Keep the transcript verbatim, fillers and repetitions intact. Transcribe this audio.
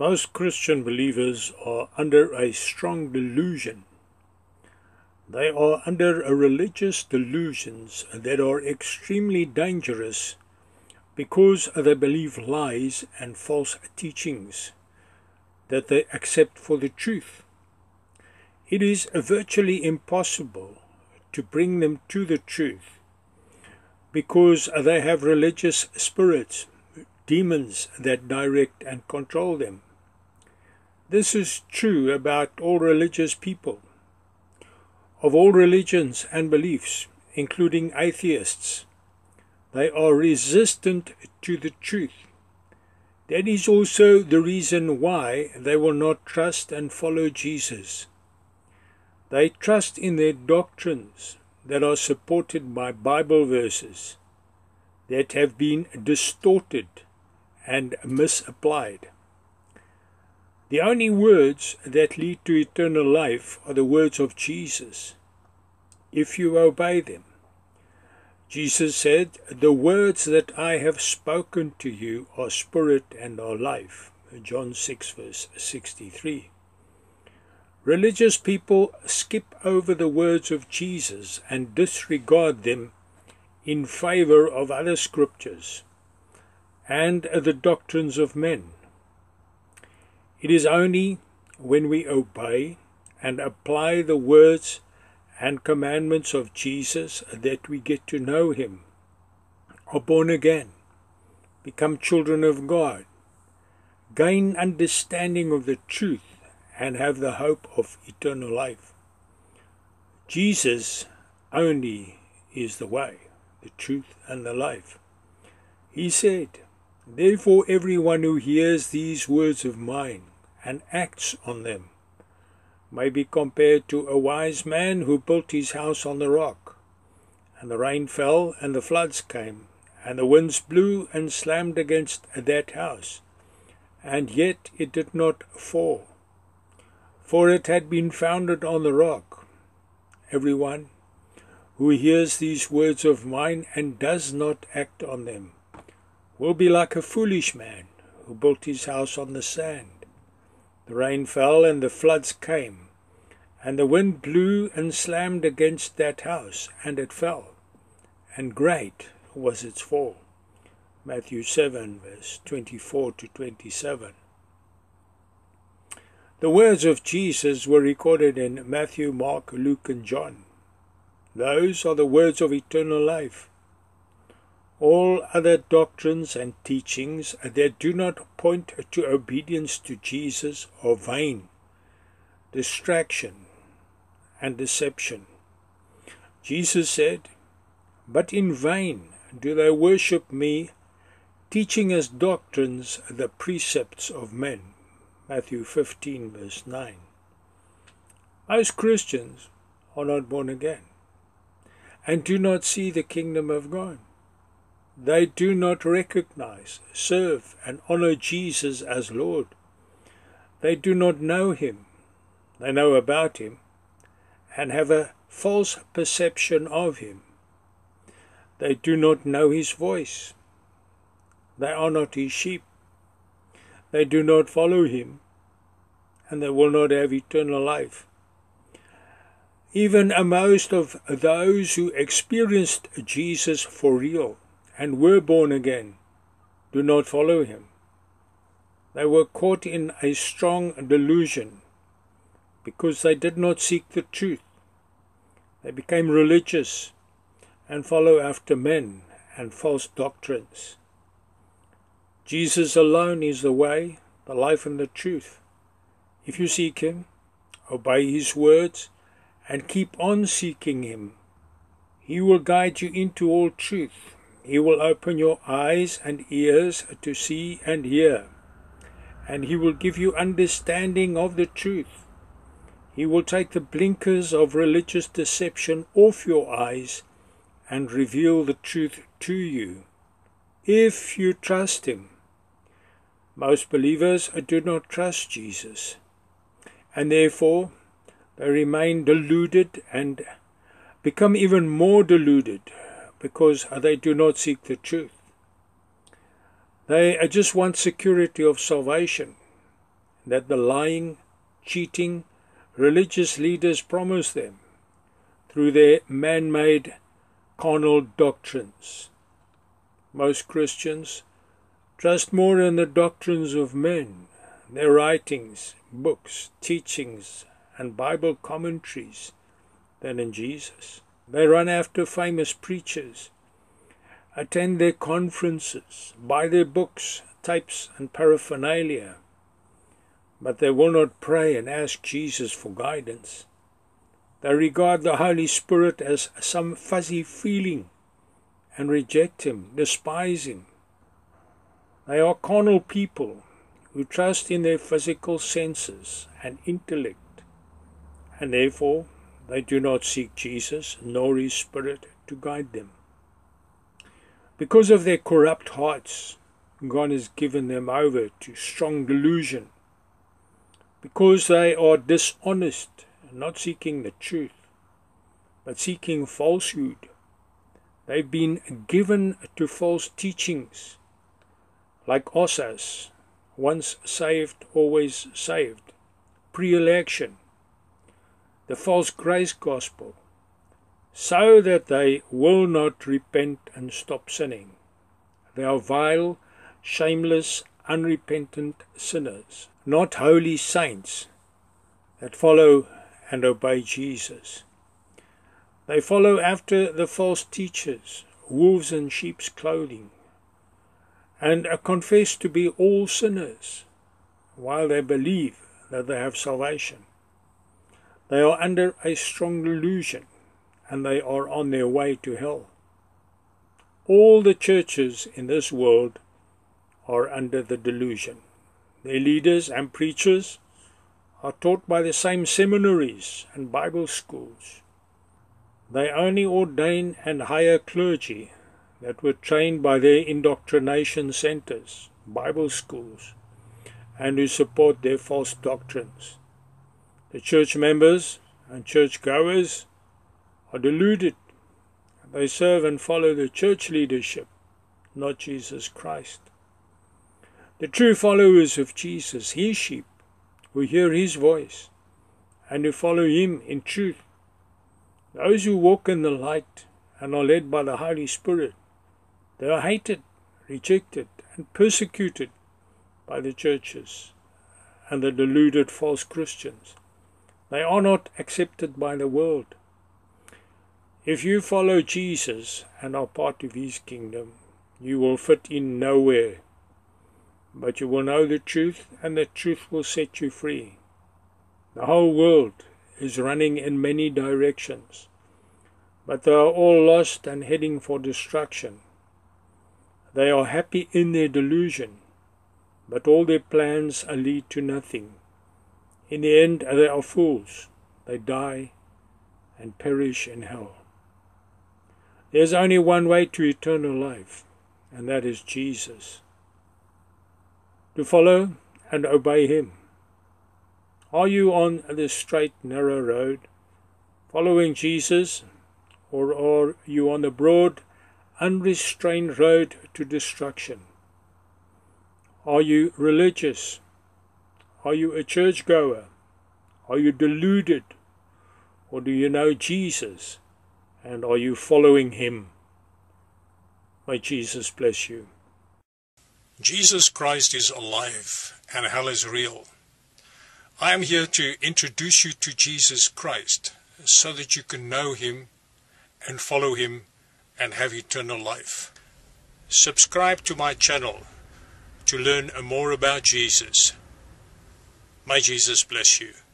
Most Christian believers are under a strong delusion. They are under a religious delusions that are extremely dangerous because they believe lies and false teachings that they accept for the truth. It is virtually impossible to bring them to the truth because they have religious spirits, demons that direct and control them. This is true about all religious people, of all religions and beliefs, including atheists. They are resistant to the truth. That is also the reason why they will not trust and follow Jesus. They trust in their doctrines that are supported by Bible verses that have been distorted and misapplied. The only words that lead to eternal life are the words of Jesus, if you obey them. Jesus said, "The words that I have spoken to you are spirit and are life." John six verse sixty-three. Religious people skip over the words of Jesus and disregard them in favor of other scriptures and the doctrines of men. It is only when we obey and apply the words and commandments of Jesus that we get to know him, are born again, become children of God, gain understanding of the truth, and have the hope of eternal life. Jesus only is the way, the truth, and the life. He said, "Therefore everyone who hears these words of mine and acts on them may be compared to a wise man who built his house on the rock, and the rain fell, and the floods came, and the winds blew and slammed against that house, and yet it did not fall, for it had been founded on the rock." Everyone who hears these words of mine and does not act on them will be like a foolish man who built his house on the sand. The rain fell and the floods came, and the wind blew and slammed against that house, and it fell, and great was its fall. Matthew seven, verse twenty-four to twenty-seven. The words of Jesus were recorded in Matthew, Mark, Luke, and John. Those are the words of eternal life. All other doctrines and teachings that do not point to obedience to Jesus are vain, distraction, and deception. Jesus said, "But in vain do they worship me, teaching as doctrines the precepts of men." Matthew fifteen verse nine. Most Christians are not born again and do not see the kingdom of God. They do not recognize, serve, and honor Jesus as Lord. They do not know him. They know about him and have a false perception of him. They do not know his voice. They are not his sheep. They do not follow him, and they will not have eternal life. Even most of those who experienced Jesus for real and were born again do not follow him. They were caught in a strong delusion because they did not seek the truth. They became religious and follow after men and false doctrines. Jesus alone is the way, the life, and the truth. If you seek him, obey his words, and keep on seeking him, he will guide you into all truth. He will open your eyes and ears to see and hear, and he will give you understanding of the truth. He will take the blinkers of religious deception off your eyes and reveal the truth to you, if you trust him. Most believers do not trust Jesus, and therefore they remain deluded and become even more deluded, because they do not seek the truth. They just want security of salvation. that the lying, cheating, religious leaders promise them through their man-made carnal doctrines. Most Christians trust more in the doctrines of men, their writings, books, teachings, and Bible commentaries than in Jesus. They run after famous preachers, attend their conferences, buy their books, tapes, and paraphernalia, but they will not pray and ask Jesus for guidance. They regard the Holy Spirit as some fuzzy feeling and reject Him, despise Him. They are carnal people who trust in their physical senses and intellect, and therefore they do not seek Jesus nor His Spirit to guide them. Because of their corrupt hearts, God has given them over to strong delusion. Because they are dishonest, not seeking the truth, but seeking falsehood, they've been given to false teachings, like Ossas, once saved, always saved, pre-election, the false grace gospel, so that they will not repent and stop sinning. They are vile, shameless, unrepentant sinners, not holy saints that follow and obey Jesus. They follow after the false teachers, wolves in sheep's clothing, and are confessed to be all sinners, while they believe that they have salvation. They are under a strong delusion, and they are on their way to hell. All the churches in this world are under the delusion. Their leaders and preachers are taught by the same seminaries and Bible schools. They only ordain and hire clergy that were trained by their indoctrination centers, Bible schools, and who support their false doctrines. The church members and churchgoers are deluded. They serve and follow the church leadership, not Jesus Christ. The true followers of Jesus, His sheep, who hear His voice and who follow Him in truth, those who walk in the light and are led by the Holy Spirit, they are hated, rejected, and persecuted by the churches and the deluded false Christians. They are not accepted by the world. If you follow Jesus and are part of His kingdom, you will fit in nowhere, but you will know the truth, and the truth will set you free. The whole world is running in many directions, but they are all lost and heading for destruction. They are happy in their delusion, but all their plans lead to nothing. In the end, they are fools. They die and perish in hell. There is only one way to eternal life, and that is Jesus. To follow and obey Him. Are you on the straight, narrow road, following Jesus, or are you on the broad, unrestrained road to destruction? Are you religious? Are you a churchgoer? Are you deluded? Or do you know Jesus, and are you following Him? May Jesus bless you. Jesus Christ is alive and hell is real. I am here to introduce you to Jesus Christ so that you can know Him and follow Him and have eternal life. Subscribe to my channel to learn more about Jesus. May Jesus bless you.